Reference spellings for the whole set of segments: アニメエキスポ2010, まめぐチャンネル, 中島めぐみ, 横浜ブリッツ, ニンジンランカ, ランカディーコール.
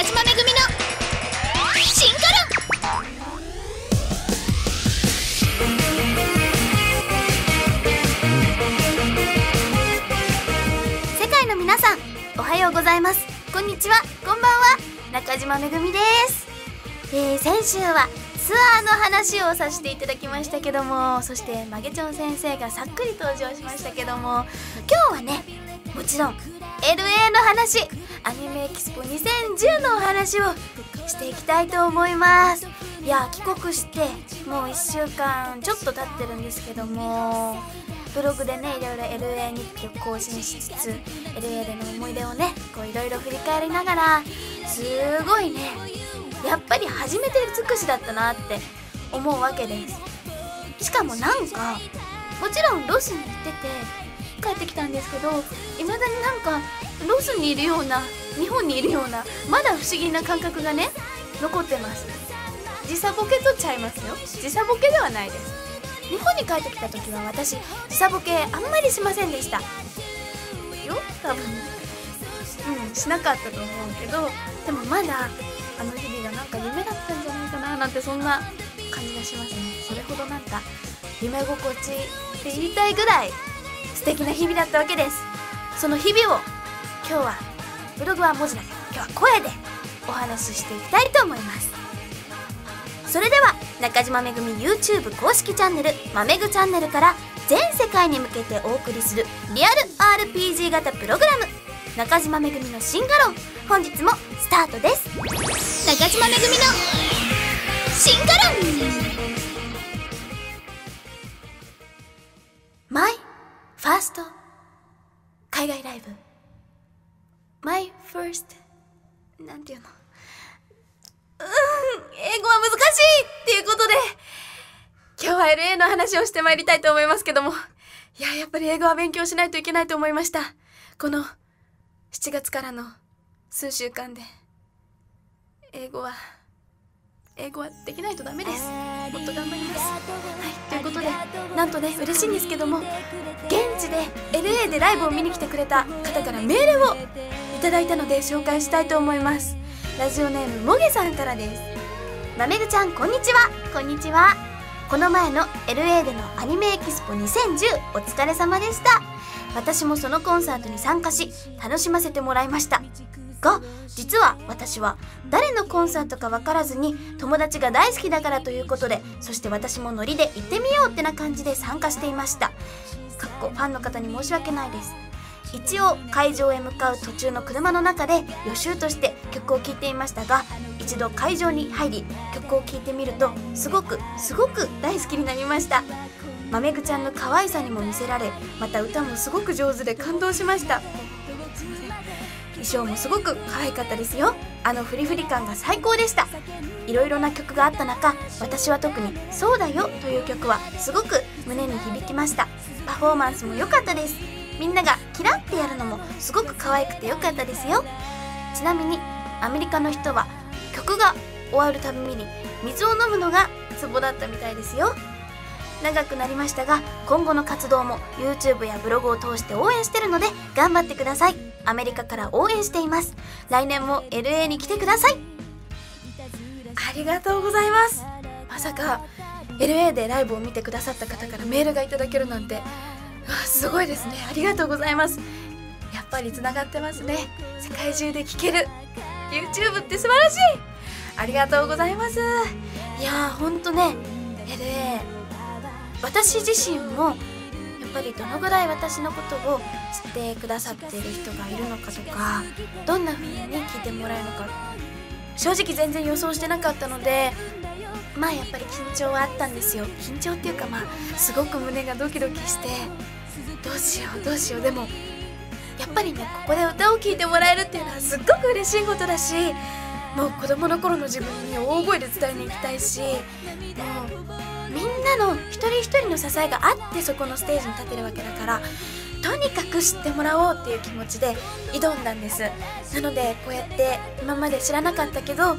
中島めぐみの進化論。世界の皆さん、おはようございます、こんにちは、こんばんは、中島めぐみです。先週はツアーの話をさせていただきましたけども、そしてまげちょん先生がさっくり登場しましたけども、今日はね、もちろん LA の話、アニメエキスポ2010のお話をしていきたいと思います。いや、帰国してもう1週間ちょっと経ってるんですけども、ブログでね、いろいろ LA 日記を更新しつつ LA での思い出をね、こういろいろ振り返りながら、すごいね、やっぱり初めて尽くしだったなって思うわけです。しかもなんか、もちろんロスに行ってて帰ってきたんですけど、いまだになんかロスにいるような、日本にいるような、まだ不思議な感覚がね、残ってます。時差ボケとちゃいますよ。時差ボケではないです。日本に帰ってきた時は私、時差ボケあんまりしませんでしたよ、多分しなかったと思うけど、でもまだあの日々がなんか夢だったんじゃないかななんて、そんな感じがしますね。それほどなんか夢心地って言いたいぐらい素敵な日々だったわけです。その日々を今日は、ブログは文字だけど今日は声でお話ししていきたいと思います。それでは中島めぐみ YouTube 公式チャンネルまめぐチャンネルから全世界に向けてお送りするリアル RPG 型プログラム、中島めぐみの進化論、本日もスタートです。中島めぐみの進化論 My First 海外ライブ My First なんていうの、英語は難しいっていうことで、今日は LA の話をしてまいりたいと思いますけども、いや、やっぱり英語は勉強しないといけないと思いました。この7月からの数週間で英語はできないとダメです。もっと頑張ります。はい、ということで、なんとね、嬉しいんですけども、現地で LA でライブを見に来てくれた方からメールをいただいたので紹介したいと思います。ラジオネームもげさんからです。まめぐちゃん、こんにちは。こんにちは。この前の LA でのアニメエキスポ2010、お疲れ様でした。私もそのコンサートに参加し、楽しませてもらいましたが、実は私は誰のコンサートか分からずに、友達が大好きだからということで、そして私もノリで行ってみようってな感じで参加していました。かっこファンの方に申し訳ないです。一応会場へ向かう途中の車の中で予習として曲を聴いていましたが、一度会場に入り曲を聴いてみると、すごく大好きになりました。まめぐちゃんの可愛さにも見せられ、また歌もすごく上手で感動しました。衣装もすごく可愛かったですよ。あのフリフリ感が最高でした。いろいろな曲があった中、私は特に「そうだよ」という曲はすごく胸に響きました。パフォーマンスも良かったです。みんながキラってやるのもすごく可愛くて良かったですよ。ちなみにアメリカの人は曲が終わるたびに水を飲むのがツボだったみたいですよ。長くなりましたが、今後の活動も YouTube やブログを通して応援してるので頑張ってください。アメリカから応援しています。来年も LA に来てください。ありがとうございます。まさか LA でライブを見てくださった方からメールがいただけるなんて、わあ、すごいですね。ありがとうございます。やっぱりつながってますね。世界中で聴ける YouTube って素晴らしい。ありがとうございます。いやー、ほんとね、 LA、私自身もやっぱりどのぐらい私のことを知ってくださっている人がいるのかとか、どんな風に聞いてもらえるのか、正直全然予想してなかったので、まあやっぱり緊張はあったんですよ。緊張っていうか、まあすごく胸がドキドキして、どうしようどうしよう。でもやっぱりね、ここで歌を聴いてもらえるっていうのはすっごく嬉しいことだし、もう子供の頃の自分に大声で伝えに行きたいし、もうみんなの一人一人の支えがあってそこのステージに立てるわけだから、とにかく知ってもらおうっていう気持ちで挑んだんです。なので、こうやって今まで知らなかったけど、こ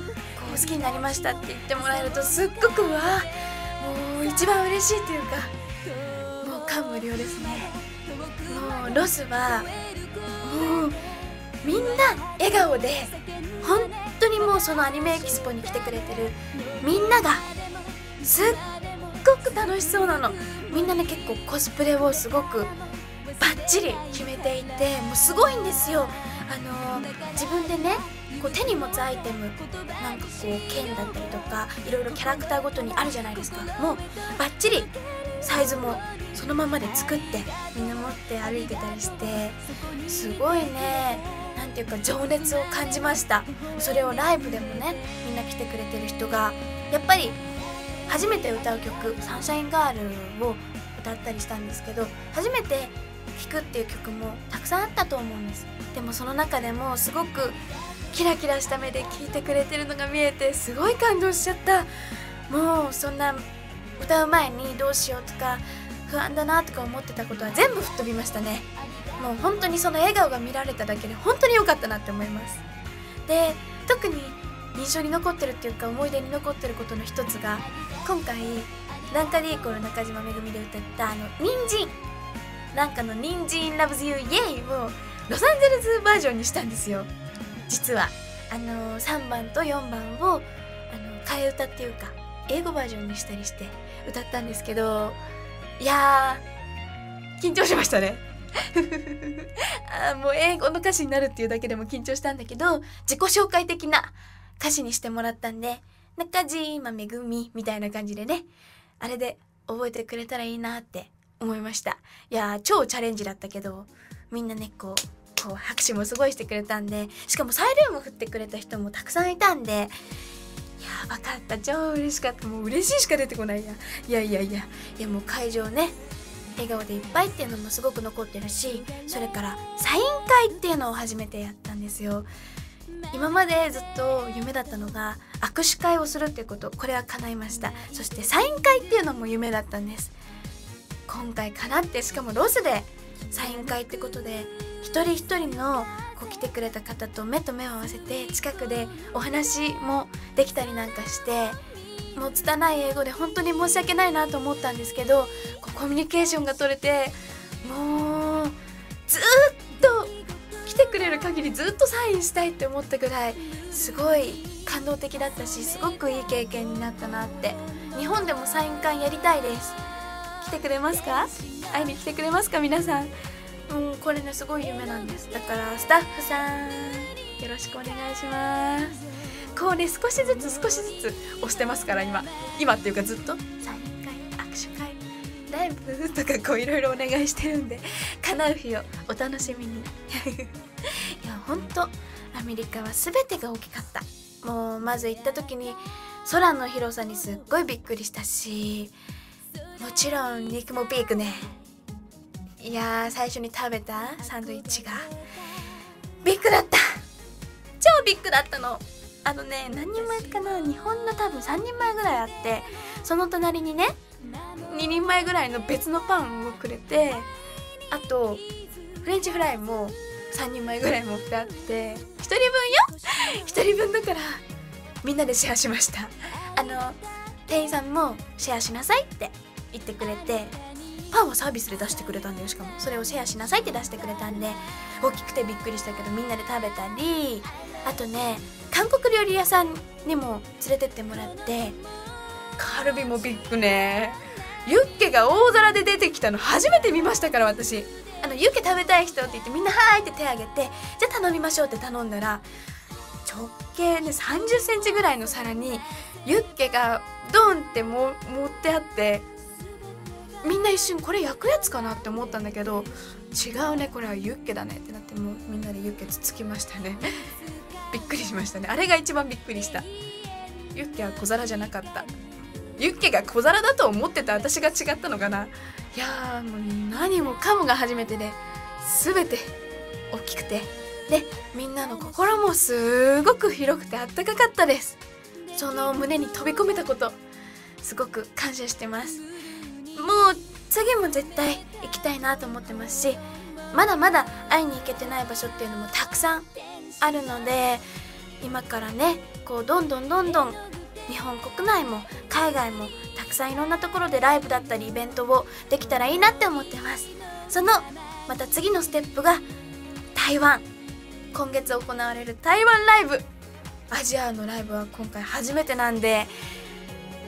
う好きになりましたって言ってもらえると、すっごく、わあ、もう一番嬉しいというか、もう感無量ですね。もうロスはもうみんな笑顔で、本当当にもうそのアニメエキスポに来てくれてるみんながすっごく楽しそうなの。みんなね結構コスプレをすごくバッチリ決めていて、もうすごいんですよ。自分でねこう手に持つアイテムなんかこう剣だったりとかいろいろキャラクターごとにあるじゃないですか。もうバッチリサイズもそのままで作ってみんな持って歩いてたりして、すごいねなんていうか情熱を感じました。それをライブでもねみんな来てくれてる人がやっぱり初めて歌う曲「サンシャインガール」を歌ったりしたんですけど、初めて聴くっていう曲もたくさんあったと思うんです。でもその中でもすごくキラキラした目で聴いてくれてるのが見えてすごい感動しちゃった。もうそんな歌う前にどうしようとか不安だなとか思ってたことは全部吹っ飛びましたね。もう本当にその笑顔が見られただけで本当に良かったなって思います。で特に印象に残ってるっていうか思い出に残ってることの一つが、今回ランカディーコール中島めぐみで歌ったニンジンランカのニンジンラブズユーイエイをロサンゼルスバージョンにしたんですよ。実は3番と4番を替え歌っていうか英語バージョンにしたりして歌ったんですけど、いや緊張しましたねあもう英語の歌詞になるっていうだけでも緊張したんだけど、自己紹介的な歌詞にしてもらったんで、中島めぐみみたいな感じでね、あれで覚えてくれたらいいなって思いました。いやー超チャレンジだったけど、みんなねこう拍手もすごいしてくれたんで、しかもサイレンも振ってくれた人もたくさんいたんで、やばかった、超嬉しかった。もう嬉しいしか出てこないや。いやもう会場ね笑顔でいっぱいっていうのもすごく残ってるし、それからサイン会っていうのを初めてやったんですよ。今までずっと夢だったのが握手会をするっていうこと、これは叶いました。そしてサイン会っていうのも夢だったんです。今回叶って、しかもロスでサイン会ってことで、一人一人のこう来てくれた方と目と目を合わせて近くでお話もできたりなんかして、もう拙い英語で本当に申し訳ないなと思ったんですけど、こうコミュニケーションが取れて、もうずっと来てくれる限りずっとサインしたいって思ったぐらいすごい感動的だったし、すごくいい経験になったなって。日本でもサイン会やりたいです。来てくれますか？会いに来てくれますか皆さん。これねすごい夢なんです。だからスタッフさんよろしくお願いします。こうね少しずつ押してますから、今っていうかずっとサイン会、握手会、ライブとかこういろいろお願いしてるんで、叶う日をお楽しみにいやほんとアメリカは全てが大きかった。もうまず行った時に空の広さにすっごいびっくりしたし、もちろん肉もピークね。いやー最初に食べたサンドイッチがビッグだった、超ビッグだったの。ね何人前かな、日本の多分3人前ぐらいあって、その隣にね2人前ぐらいの別のパンをくれて、あとフレンチフライも3人前ぐらい持ってあって、1人分よ1人分だからみんなでシェアしました。店員さんもシェアしなさいって言ってくれて、パンをサービスで出してくれたんだよ。しかもそれをシェアしなさいって出してくれたんで、大きくてびっくりしたけどみんなで食べたり、あとね韓国料理屋さんにも連れてってもらって、カルビもビッグね。ユッケが大皿で出てきたの初めて見ましたから、私ユッケ食べたい人って言ってみんなはーいって手挙げて、じゃあ頼みましょうって頼んだら、直径ね30センチぐらいの皿にユッケがドンっても持ってあって、みんな一瞬これ焼くやつかなって思ったんだけど、違うねこれはユッケだねってなって、もうみんなでユッケつつきましたねびっくりしましたね。あれが一番びっくりした。ユッケは小皿じゃなかった。ユッケが小皿だと思ってた私が違ったのかな。いやーもう何もかもが初めてで、全て大きくて、でみんなの心もすごく広くてあったかかったです。その胸に飛び込めたことすごく感謝してます。もう次も絶対行きたいなと思ってますし、まだまだ会いに行けてない場所っていうのもたくさんあるので、今からねこうどんどん日本国内も海外もたくさんいろんなところでライブだったりイベントをできたらいいなって思ってます。そのまた次のステップが台湾、今月行われる台湾ライブ、アジアのライブは今回初めてなんで、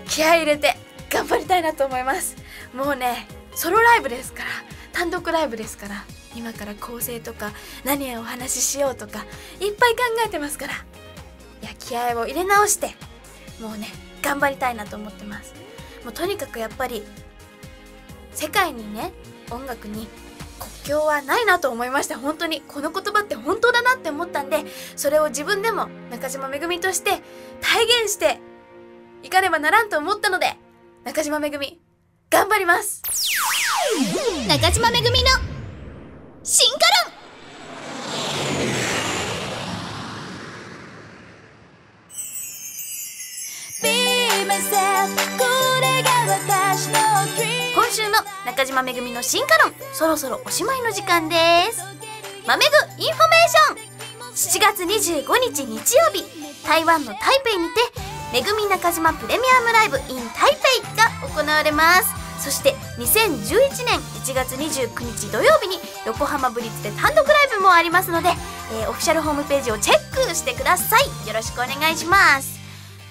気合い入れて頑張りたいなと思います。もうね、ソロライブですから、単独ライブですから、今から構成とか何をお話ししようとかいっぱい考えてますから、いや気合いを入れ直してもうね頑張りたいなと思ってます。もうとにかくやっぱり世界にね、音楽に国境はないなと思いました。本当にこの言葉って本当だなって思ったんで、それを自分でも中島めぐみとして体現していかねばならんと思ったので、中島めぐみ頑張ります。中島めぐみの進化論。今週の中島めぐみの進化論、そろそろおしまいの時間です。まめぐインフォメーション、7月25日日曜日、台湾の台北にてめぐみ中島プレミアムライブ in 台北が行われます。そして2011年1月29日土曜日に横浜ブリッツで単独ライブもありますので、オフィシャルホームページをチェックしてください。よろしくお願いします。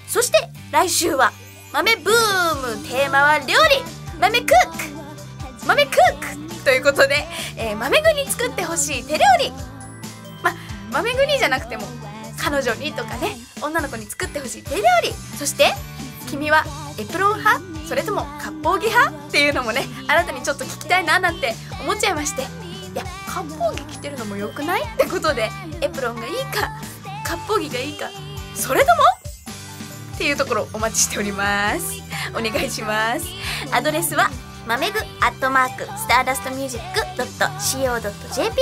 そして来週は豆ブーム、テーマは料理、豆クック、豆クックということで、豆具に作ってほしい手料理、豆具にじゃなくても彼女にとかね、女の子に作ってほしい手料理、そして君はエプロン派それとも割烹着派っていうのもね、新たにちょっと聞きたいななんて思っちゃいまして、いや割烹着着てるのも良くないってことで、エプロンがいいか割烹着がいいか、それともっていうところお待ちしております。お願いします。アドレスはmamegu@stardustmusic.co.jp、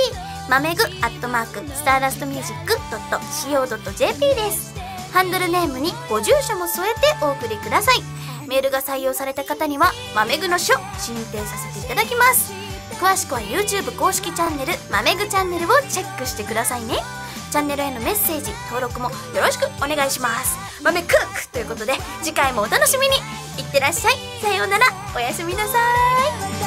mamegu@stardustmusic.co.jp です。ハンドルネームにご住所も添えてお送りください。メールが採用された方にはまめぐの書申請させていただきます。詳しくは YouTube 公式チャンネルまめぐチャンネルをチェックしてくださいね。チャンネルへのメッセージ登録もよろしくお願いします。まめクックということで、次回もお楽しみに。いってらっしゃい、さようなら、おやすみなさい。